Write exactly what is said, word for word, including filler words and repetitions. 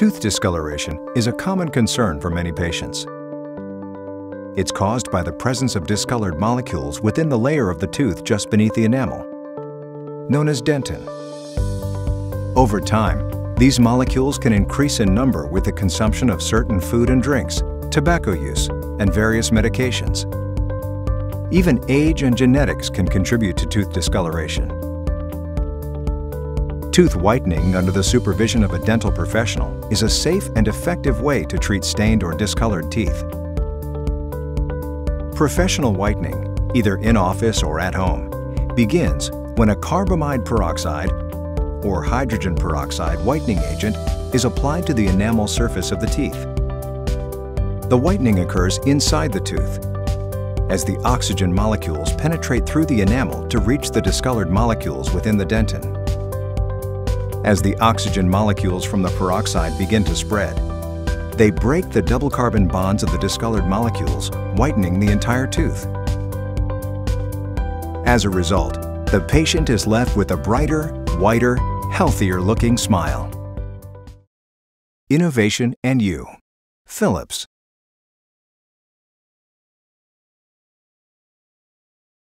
Tooth discoloration is a common concern for many patients. It's caused by the presence of discolored molecules within the layer of the tooth just beneath the enamel, known as dentin. Over time, these molecules can increase in number with the consumption of certain food and drinks, tobacco use, and various medications. Even age and genetics can contribute to tooth discoloration. Tooth whitening under the supervision of a dental professional is a safe and effective way to treat stained or discolored teeth. Professional whitening, either in office or at home, begins when a carbamide peroxide or hydrogen peroxide whitening agent is applied to the enamel surface of the teeth. The whitening occurs inside the tooth, as the oxygen molecules penetrate through the enamel to reach the discolored molecules within the dentin. As the oxygen molecules from the peroxide begin to spread, they break the double carbon bonds of the discolored molecules, whitening the entire tooth. As a result, the patient is left with a brighter, whiter, healthier-looking smile. Innovation and you. Philips.